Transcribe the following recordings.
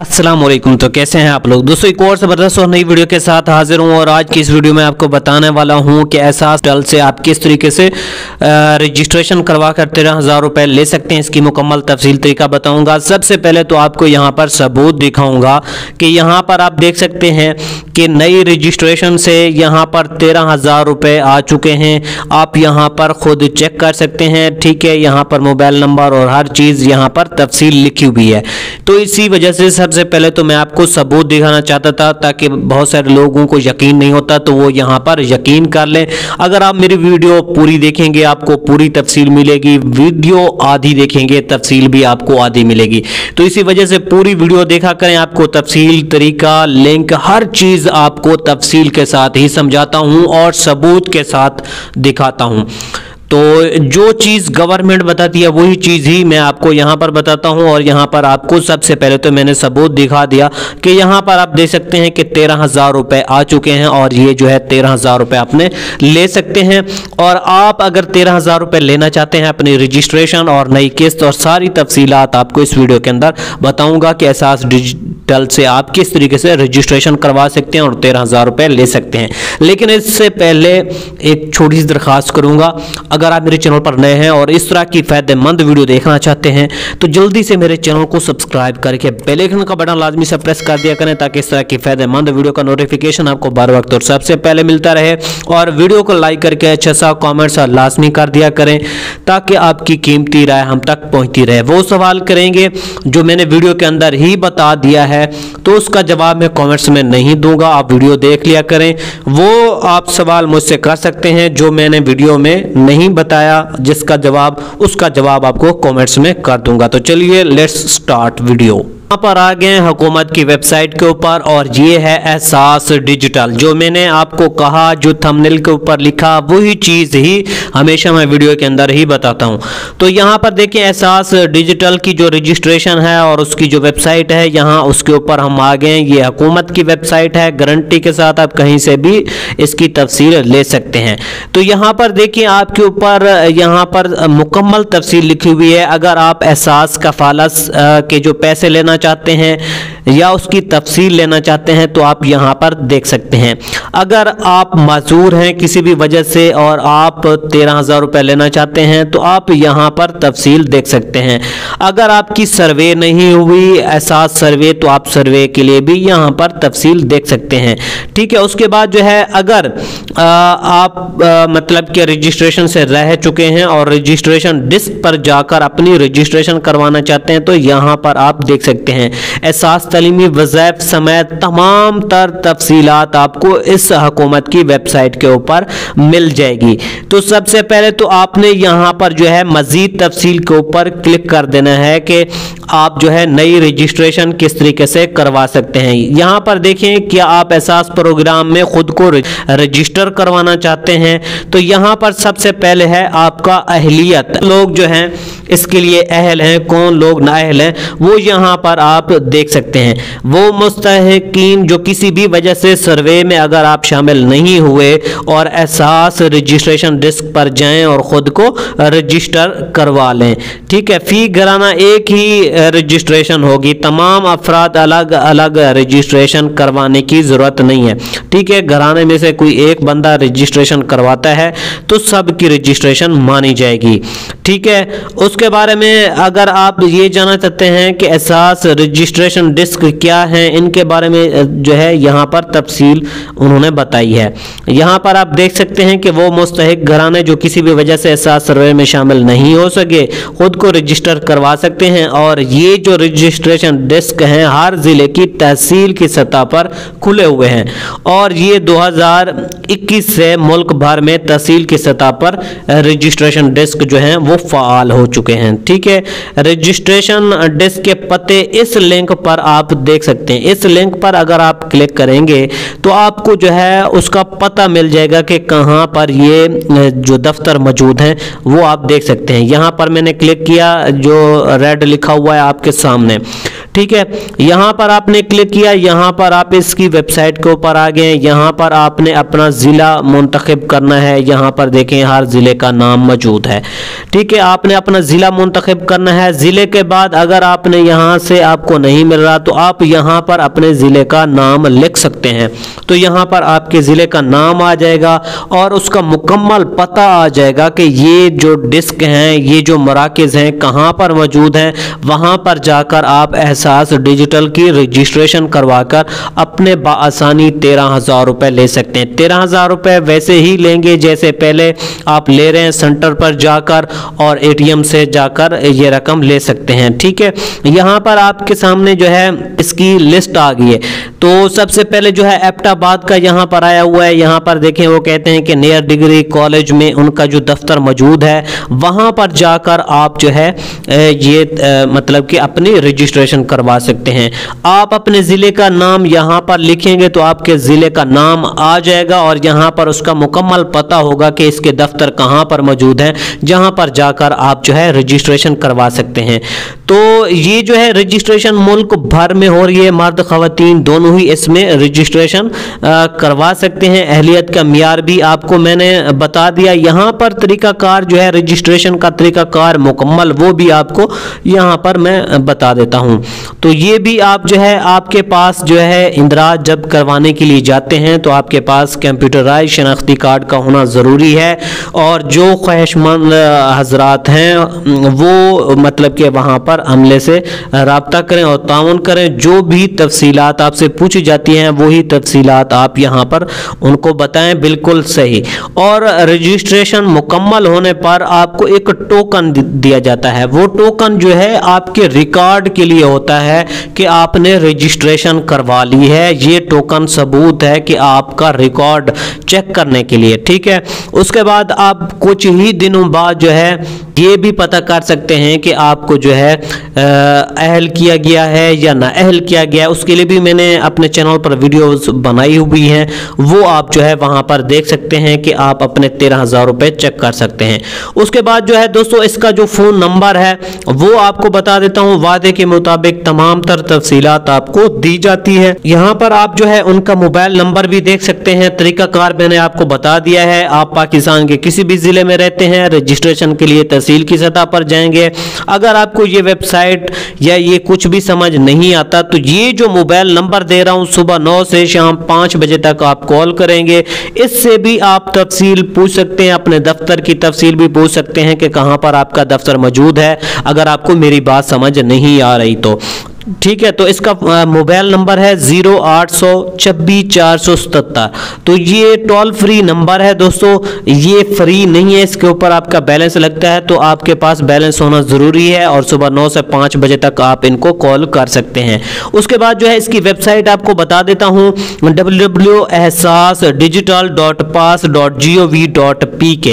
अस्सलामुअलैकुम। तो कैसे हैं आप लोग दोस्तों, एक और ज़बरदस्त और नई वीडियो के साथ हाजिर हूं। और आज की इस वीडियो में आपको बताने वाला हूं कि एहसास डिजिटल से आप किस तरीके से रजिस्ट्रेशन करवा कर 13,000 रुपये ले सकते हैं। इसकी मुकम्मल तफसील तरीका बताऊंगा। सबसे पहले तो आपको यहां पर सबूत दिखाऊंगा कि यहां पर आप देख सकते हैं कि नई रजिस्ट्रेशन से यहाँ पर 13,000 रुपये आ चुके हैं। आप यहाँ पर ख़ुद चेक कर सकते हैं, ठीक है। यहाँ पर मोबाइल नंबर और हर चीज़ यहाँ पर तफसील लिखी हुई है। तो इसी वजह से सबसे पहले तो मैं आपको सबूत दिखाना चाहता था ताकि बहुत सारे लोगों को यकीन नहीं होता तो वो यहाँ पर यकीन कर लें। अगर आप मेरी वीडियो पूरी देखेंगे आपको पूरी तफसील मिलेगी, वीडियो आधी देखेंगे तफसील भी आपको आधी मिलेगी। तो इसी वजह से पूरी वीडियो देखा करें, आपको तफसील तरीका लिंक हर चीज़ आपको तफसील के साथ ही समझाता हूं और सबूत के साथ दिखाता हूं। तो जो चीज़ गवर्नमेंट बताती है वही चीज़ ही मैं आपको यहाँ पर बताता हूँ। और यहाँ पर आपको सबसे पहले तो मैंने सबूत दिखा दिया कि यहाँ पर आप देख सकते हैं कि 13,000 रुपये आ चुके हैं। और ये जो है 13,000 रुपये आपने ले सकते हैं। और आप अगर 13,000 रुपये लेना चाहते हैं अपनी रजिस्ट्रेशन और नई किस्त और सारी तफसीलात आपको इस वीडियो के अंदर बताऊँगा कि एहसास डिजिटल से आप किस तरीके से रजिस्ट्रेशन करवा सकते हैं और 13,000 रुपये ले सकते हैं। लेकिन इससे पहले एक छोटी सी दरख्वास्त करूँगा, अगर आप मेरे चैनल पर नए हैं और इस तरह की फायदेमंद वीडियो देखना चाहते हैं तो जल्दी से मेरे चैनल को सब्सक्राइब करके बेल आइकन का बटन लाजमी से प्रेस कर दिया करें ताकि इस तरह की फायदेमंद वीडियो का नोटिफिकेशन आपको बार वक्त और सबसे पहले मिलता रहे। और वीडियो को लाइक करके अच्छा सा कॉमेंट्स लाजमी कर दिया करें ताकि आपकी कीमती राय हम तक पहुँचती रहे। वो सवाल करेंगे जो मैंने वीडियो के अंदर ही बता दिया है तो उसका जवाब मैं कॉमेंट्स में नहीं दूंगा, आप वीडियो देख लिया करें। वो आप सवाल मुझसे कर सकते हैं जो मैंने वीडियो में नहीं बताया, जिसका जवाब उसका जवाब आपको कमेंट्स में कर दूंगा। तो चलिए लेट्स स्टार्ट वीडियो। यहाँ पर आ गए हुकूमत की वेबसाइट के ऊपर और ये है एहसास डिजिटल। जो मैंने आपको कहा, जो थंबनेल के ऊपर लिखा वही चीज़ ही हमेशा मैं वीडियो के अंदर ही बताता हूँ। तो यहाँ पर देखिए एहसास डिजिटल की जो रजिस्ट्रेशन है और उसकी जो वेबसाइट है यहाँ उसके ऊपर हम आ गए। ये हुकूमत की वेबसाइट है, गारंटी के साथ आप कहीं से भी इसकी तफसील ले सकते हैं। तो यहाँ पर देखिए आपके ऊपर यहाँ पर मुकम्मल तफसील लिखी हुई है। अगर आप एहसास कफालत के जो पैसे लेना चाहते हैं या उसकी तफसील लेना चाहते हैं तो आप यहाँ पर देख सकते हैं। अगर आप माजूर हैं किसी भी वजह से और आप 13,000 रुपये लेना चाहते हैं तो आप यहाँ पर तफसील देख सकते हैं। अगर आपकी सर्वे नहीं हुई एहसास सर्वे तो आप सर्वे के लिए भी यहाँ पर तफसील देख सकते हैं, ठीक है। उसके बाद जो है अगर आप मतलब कि रजिस्ट्रेशन से रह चुके हैं और रजिस्ट्रेशन डिस्क पर जाकर अपनी रजिस्ट्रेशन करवाना चाहते हैं तो यहाँ पर आप देख सकते हैं। एहसास तलीमी वज़ाइफ समेत तमाम तर तफसीलात आपको इस हुकूमत की वेबसाइट के ऊपर मिल जाएगी। तो सबसे पहले तो आपने यहाँ पर जो है मज़ीद तफसील के ऊपर क्लिक कर देना है कि आप जो है नई रजिस्ट्रेशन किस तरीके से करवा सकते हैं। यहाँ पर देखें क्या आप एहसास प्रोग्राम में ख़ुद को रजिस्टर करवाना चाहते हैं। तो यहाँ पर सबसे पहले है आपका अहलियत, लोग जो हैं इसके लिए अहल हैं, कौन लोग नाअहल हैं वो यहाँ पर आप देख सकते हैं। वो मुस्तहक़ीन जो किसी भी वजह से सर्वे में अगर आप शामिल नहीं हुए और एहसास रजिस्ट्रेशन डेस्क पर जाएं और ख़ुद को रजिस्टर करवा लें, ठीक है। फ़ी घराना एक ही रजिस्ट्रेशन होगी, तमाम अफराद अलग अलग रजिस्ट्रेशन करवाने की ज़रूरत नहीं है, ठीक है। घराने में से कोई एक बंदा रजिस्ट्रेशन करवाता है तो सब की रजिस्ट्रेशन मानी जाएगी, ठीक है। उसके बारे में अगर आप ये जानना चाहते हैं कि एहसास रजिस्ट्रेशन डिस्क क्या है, इनके बारे में जो है यहाँ पर तफसील उन्होंने बताई है। यहाँ पर आप देख सकते हैं कि वो मुस्तहिक घराने जो किसी भी वजह से एहसास सर्वे में शामिल नहीं हो सके ख़ुद को रजिस्टर करवा सकते हैं। और ये जो रजिस्ट्रेशन डिस्क हैं हर ज़िले की तहसील की सतह पर खुले हुए हैं और ये 2021 से मुल्क भर में तहसील की सतह पर रजिस्ट्रेशन डिस्क जो हैं वो फ़ाल हो चुके हैं, ठीक है। रजिस्ट्रेशन डेस्क के पते इस लिंक पर आप देख सकते हैं। इस लिंक पर अगर आप क्लिक करेंगे तो आपको जो है उसका पता मिल जाएगा कि कहां पर ये जो दफ्तर मौजूद हैं वो आप देख सकते हैं। यहां पर मैंने क्लिक किया, जो रेड लिखा हुआ है आपके सामने, ठीक है। यहाँ पर आपने क्लिक किया, यहाँ पर आप इसकी वेबसाइट के ऊपर आ गए, यहाँ पर आपने अपना ज़िला मुंतखब करना है। यहाँ पर देखें हर ज़िले का नाम मौजूद है, ठीक है। आपने अपना ज़िला मुंतखब करना है। ज़िले के बाद अगर आपने यहाँ से आपको नहीं मिल रहा तो आप यहाँ पर अपने ज़िले का नाम लिख सकते हैं। तो यहाँ पर आपके ज़िले का नाम आ जाएगा और उसका मुकम्मल पता आ जाएगा कि ये जो डिस्क हैं, ये जो मराकज़ हैं कहाँ पर मौजूद हैं। वहाँ पर जाकर आप एहसास डिजिटल की रजिस्ट्रेशन करवाकर अपने बाआसानी 13,000 रुपये ले सकते हैं। 13,000 रुपये वैसे ही लेंगे जैसे पहले आप ले रहे हैं, सेंटर पर जाकर और ATM से जाकर ये रकम ले सकते हैं, ठीक है। यहाँ पर आपके सामने जो है इसकी लिस्ट आ गई है। तो सबसे पहले जो है एबटाबाद का यहाँ पर आया हुआ है। यहाँ पर देखें वो कहते हैं कि नियर डिग्री कॉलेज में उनका जो दफ्तर मौजूद है वहाँ पर जाकर आप जो है ये मतलब कि अपनी रजिस्ट्रेशन करवा सकते हैं। आप अपने ज़िले का नाम यहाँ पर लिखेंगे तो आपके ज़िले का नाम आ जाएगा और यहाँ पर उसका मुकम्मल पता होगा कि इसके दफ्तर कहाँ पर मौजूद हैं, जहाँ पर जाकर आप जो है रजिस्ट्रेशन करवा सकते हैं। तो ये जो है रजिस्ट्रेशन मुल्क भर में हो रही है, मर्द ख़वातीन दोनों ही इसमें रजिस्ट्रेशन करवा सकते हैं। अहलियत का मियार भी आपको मैंने बता दिया। यहाँ पर तरीक़ाकार जो है रजिस्ट्रेशन का तरीक़ाकार मुकम्मल वो भी आपको यहाँ पर मैं बता देता हूँ। तो ये भी आप जो है आपके पास जो है इंदिराज जब करवाने के लिए जाते हैं तो आपके पास कंप्यूटराइज शनाख्ती कार्ड का होना ज़रूरी है। और जो ख्वाहिशमंद हजरात हैं वो मतलब कि वहाँ पर हमले से राब्ता करें और ताउन करें। जो भी तफसीलात आपसे पूछी जाती हैं वही तफसीलात आप यहाँ पर उनको बताएं, बिल्कुल सही। और रजिस्ट्रेशन मुकम्मल होने पर आपको एक टोकन दिया जाता है। वो टोकन जो है आपके रिकॉर्ड के लिए होता है कि आपने रजिस्ट्रेशन करवा ली है। ये टोकन सबूत है कि आपका रिकॉर्ड चेक करने के लिए, ठीक है। उसके बाद आप कुछ ही दिनों बाद जो है ये भी पता कर सकते हैं कि आपको जो है अहल किया गया है या ना अहल किया गया है। उसके लिए भी मैंने अपने चैनल पर वीडियोस बनाई हुई हैं, वो आप जो है वहाँ पर देख सकते हैं कि आप अपने 13,000 रुपये चेक कर सकते हैं। उसके बाद जो है दोस्तों इसका जो फ़ोन नंबर है वो आपको बता देता हूँ। वादे के मुताबिक तमाम तर तफसीलात आपको दी जाती है। यहाँ पर आप जो है उनका मोबाइल नंबर भी देख सकते हैं। तरीक़ाकार मैंने आपको बता दिया है। आप पाकिस्तान के किसी भी ज़िले में रहते हैं, रजिस्ट्रेशन के लिए तहसील की सतह पर जाएंगे। अगर आपको ये वेबसाइट या ये कुछ भी समझ नहीं आता तो ये जो मोबाइल नंबर दे रहा हूँ, सुबह 9 से शाम 5 बजे तक आप कॉल करेंगे। इससे भी आप तफसील पूछ सकते हैं, अपने दफ्तर की तफसील भी पूछ सकते हैं कि कहाँ पर आपका दफ्तर मौजूद है, अगर आपको मेरी बात समझ नहीं आ रही तो, ठीक है। तो इसका मोबाइल नंबर है 0-800-26-477। तो ये टोल फ्री नंबर है दोस्तों, ये फ्री नहीं है, इसके ऊपर आपका बैलेंस लगता है। तो आपके पास बैलेंस होना ज़रूरी है और सुबह 9 से 5 बजे तक आप इनको कॉल कर सकते हैं। उसके बाद जो है इसकी वेबसाइट आपको बता देता हूँ, www.ehsaasdigital.pass.gov.pk,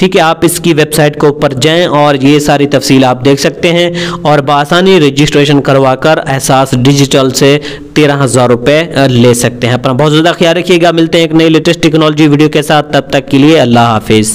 ठीक है। आप इसकी वेबसाइट के ऊपर जाएँ और ये सारी तफसील आप देख सकते हैं और बआसानी रजिस्ट्रेशन करवाकर एहसास डिजिटल से 13,000 रुपये ले सकते हैं। अपना बहुत ज़्यादा ख्याल रखिएगा। मिलते हैं एक नई लेटेस्ट टेक्नोलॉजी वीडियो के साथ, तब तक के लिए अल्लाह हाफिज़।